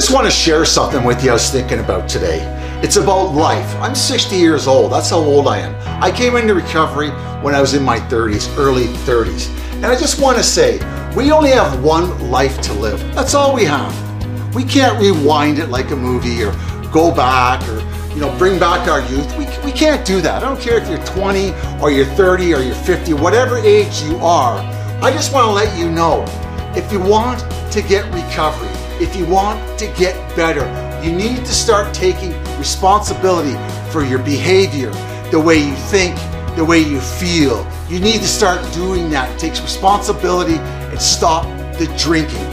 just want to share something with you I was thinking about today. It's about life. I'm 60 years old. That's how old I am. I came into recovery when I was in my 30s, early 30s. And I just want to say, we only have one life to live. That's all we have. We can't rewind it like a movie or go back or, you know, bring back our youth. We can't do that. I don't care if you're 20 or you're 30 or you're 50, whatever age you are. I just want to let you know, if you want to get recovery, if you want to get better, you need to start taking responsibility for your behavior, the way you think, the way you feel. You need to start doing that. It takes responsibility and stop the drinking.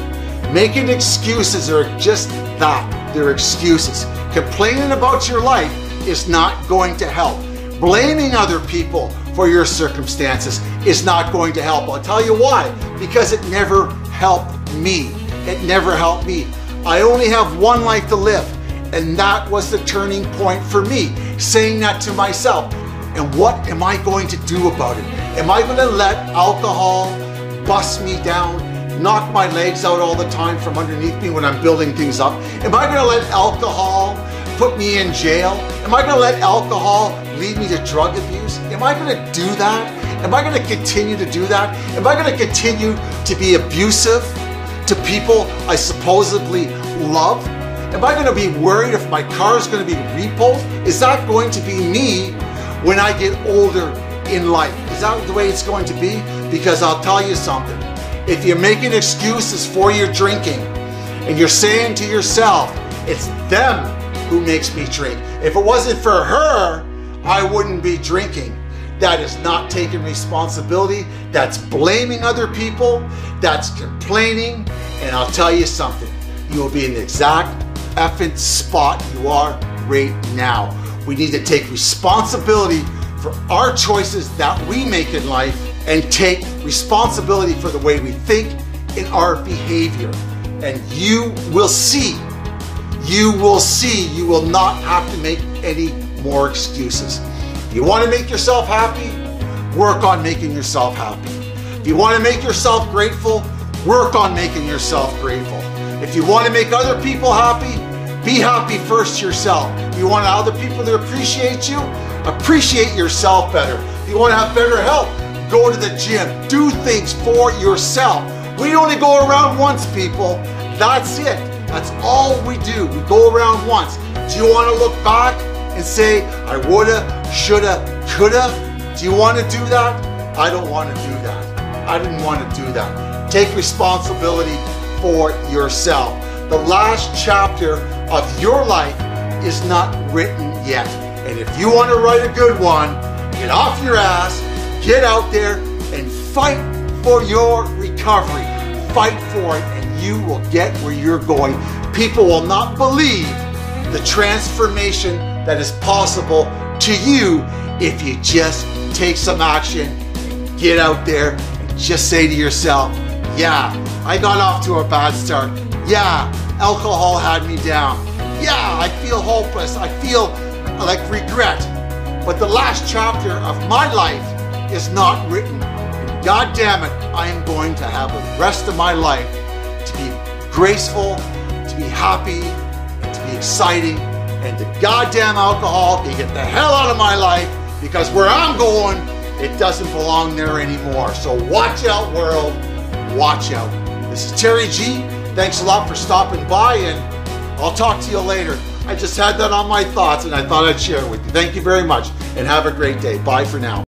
Making excuses are just that. They're excuses. Complaining about your life is not going to help. Blaming other people for your circumstances is not going to help. I'll tell you why. Because it never helped me. It never helped me. I only have one life to live. And that was the turning point for me, saying that to myself. And what am I going to do about it? Am I going to let alcohol bust me down, knock my legs out all the time from underneath me when I'm building things up? Am I going to let alcohol put me in jail? Am I going to let alcohol lead me to drug abuse? Am I going to do that? Am I going to continue to do that? Am I going to continue to be abusive to people I supposedly love? Am I going to be worried if my car is going to be repoed? Is that going to be me when I get older in life? Is that the way it's going to be? Because I'll tell you something. If you're making excuses for your drinking and you're saying to yourself, it's them who makes me drink. If it wasn't for her, I wouldn't be drinking. That is not taking responsibility. That's blaming other people. That's complaining. And I'll tell you something. You'll be in the exact effing spot you are right now. We need to take responsibility for our choices that we make in life and take responsibility for the way we think and our behavior. And you will see, you will not have to make any more excuses. If you want to make yourself happy, work on making yourself happy. If you want to make yourself grateful, work on making yourself grateful. If you want to make other people happy, be happy first yourself. If you want other people to appreciate you, appreciate yourself better. If you want to have better health, go to the gym. Do things for yourself. We only go around once, people. That's it. That's all we do. We go around once. Do you want to look back and say, I woulda, shoulda, coulda? Do you want to do that? I don't want to do that. I didn't want to do that. Take responsibility for yourself. The last chapter of your life is not written yet. And if you want to write a good one, get off your ass, get out there and fight for your recovery. Fight for it and you will get where you're going. People will not believe the transformation that is possible to you if you just take some action, get out there and just say to yourself, yeah, I got off to a bad start. Yeah, alcohol had me down. Yeah, I feel hopeless. I feel like regret. But the last chapter of my life is not written. And God damn it, I am going to have the rest of my life to be graceful, to be happy, and to be exciting. And the goddamn alcohol can get the hell out of my life, because where I'm going, it doesn't belong there anymore. So watch out, world. Watch out. This is Terry G. Thanks a lot for stopping by, and I'll talk to you later. I just had that on my thoughts and I thought I'd share it with you. Thank you very much and have a great day. Bye for now.